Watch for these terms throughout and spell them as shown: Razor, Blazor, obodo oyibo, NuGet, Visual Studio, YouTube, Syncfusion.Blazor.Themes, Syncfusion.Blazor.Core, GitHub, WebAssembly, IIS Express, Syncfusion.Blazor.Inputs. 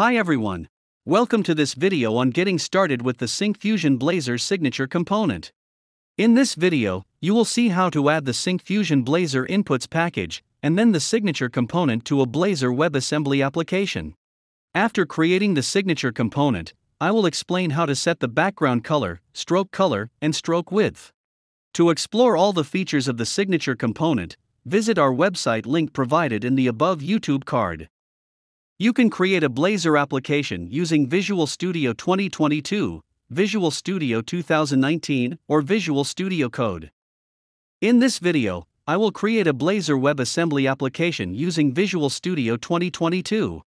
Hi everyone, welcome to this video on getting started with the Syncfusion.Blazor signature component. In this video, you will see how to add the Syncfusion.Blazor.Inputs package and then the signature component to a Blazor WebAssembly application. After creating the signature component, I will explain how to set the background color, and stroke width. To explore all the features of the signature component, visit our website link provided in the above YouTube card. You can create a Blazor application using Visual Studio 2022, Visual Studio 2019, or Visual Studio Code. In this video, I will create a Blazor WebAssembly application using Visual Studio 2022.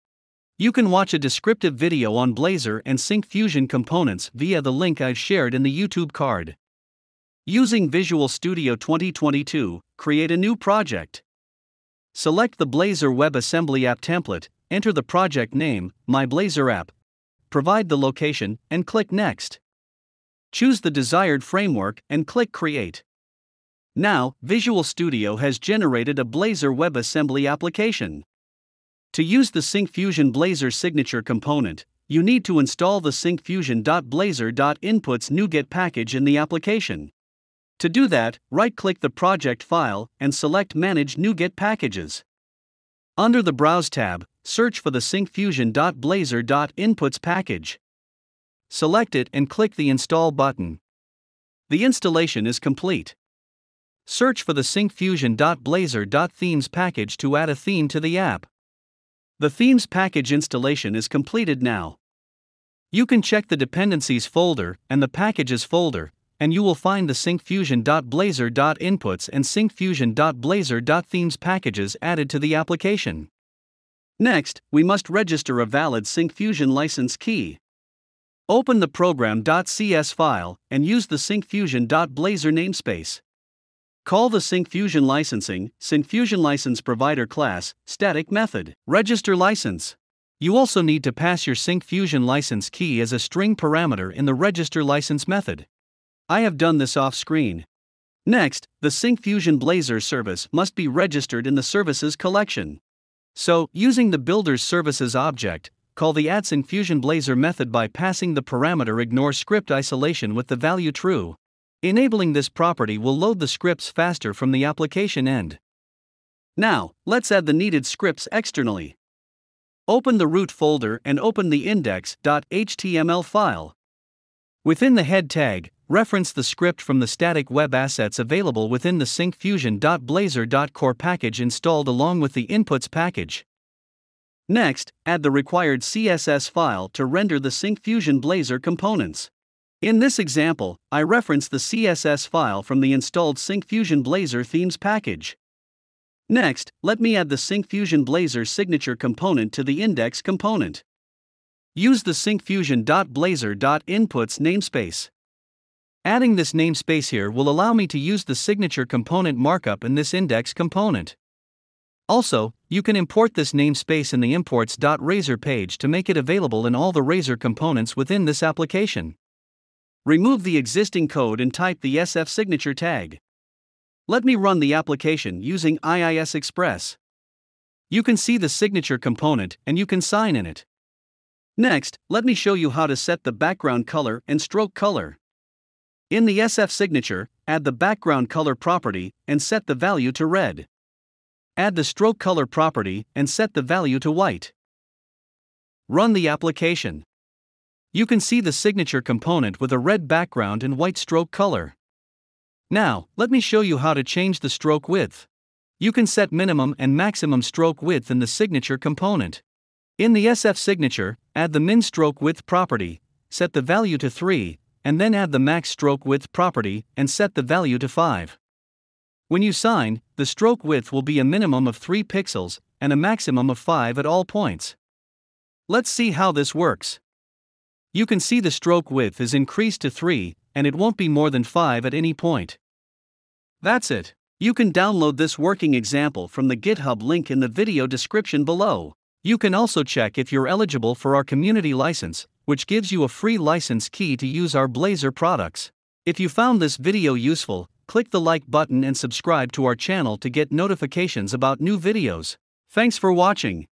You can watch a descriptive video on Blazor and Syncfusion components via the link I've shared in the YouTube card. Using Visual Studio 2022, create a new project. Select the Blazor WebAssembly app template. Enter the project name, My Blazor App. Provide the location, and click Next. Choose the desired framework and click Create. Now, Visual Studio has generated a Blazor WebAssembly application. To use the Syncfusion.Blazor signature component, you need to install the Syncfusion.Blazor.Inputs NuGet package in the application. To do that, right-click the project file and select Manage NuGet Packages. Under the Browse tab, search for the Syncfusion.Blazor.Inputs package. Select it and click the Install button. The installation is complete. Search for the Syncfusion.Blazor.Themes package to add a theme to the app. The Themes package installation is completed now. You can check the Dependencies folder and the Packages folder, and you will find the Syncfusion.Blazor.Inputs and Syncfusion.Blazor.Themes packages added to the application. Next, we must register a valid Syncfusion license key. Open the program.cs file and use the Syncfusion.Blazor namespace. Call the Syncfusion licensing, Syncfusion license provider class, static method, register license. You also need to pass your Syncfusion license key as a string parameter in the register license method. I have done this off screen. Next, the Syncfusion.Blazor service must be registered in the services collection. So, using the builder's services object, call the addSyncfusion.Blazor method by passing the parameter ignore script isolation with the value true. Enabling this property will load the scripts faster from the application end. Now, let's add the needed scripts externally. Open the root folder and open the index.html file. Within the head tag, reference the script from the static web assets available within the Syncfusion.Blazor.Core package installed along with the Inputs package. Next, add the required CSS file to render the Syncfusion.Blazor components. In this example, I reference the CSS file from the installed Syncfusion.Blazor.Themes package. Next, let me add the Syncfusion.Blazor signature component to the index component. Use the Syncfusion.Blazor.Inputs namespace. Adding this namespace here will allow me to use the signature component markup in this index component. Also, you can import this namespace in the imports.razor page to make it available in all the Razor components within this application. Remove the existing code and type the SF signature tag. Let me run the application using IIS Express. You can see the signature component and you can sign in it. Next, let me show you how to set the background color and stroke color. In the SF signature, add the background color property and set the value to red. Add the stroke color property and set the value to white. Run the application. You can see the signature component with a red background and white stroke color. Now, let me show you how to change the stroke width. You can set minimum and maximum stroke width in the signature component. In the SF signature, add the min stroke width property, set the value to 3. And then add the max stroke width property and set the value to 5. When you sign, the stroke width will be a minimum of 3 pixels and a maximum of 5 at all points. Let's see how this works. You can see the stroke width is increased to 3 and it won't be more than 5 at any point. That's it. You can download this working example from the GitHub link in the video description below. You can also check if you're eligible for our community license, which gives you a free license key to use our Blazor products. If you found this video useful, click the like button and subscribe to our channel to get notifications about new videos. Thanks for watching.